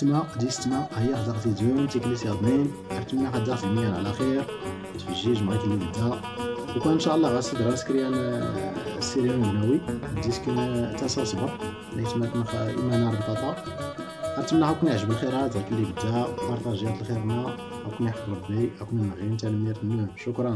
تما قديس تما هي هضرتي زوين تيكليتي هضنين كنتمنى حضرتي مزيان على خير تفجيج معاك اللي بدا وكان ان شاء الله غاسد راسك ريال السيريال المنوي ديسك تاع صاصبه ليت ما كنخا ايمان ربطاطه كنتمنى هاك نعجب الخيرات هاك اللي بدا بارطاجيات الخيرنا هاك يحفظ ربي هاك نغير نتا المير تنوم شكرا.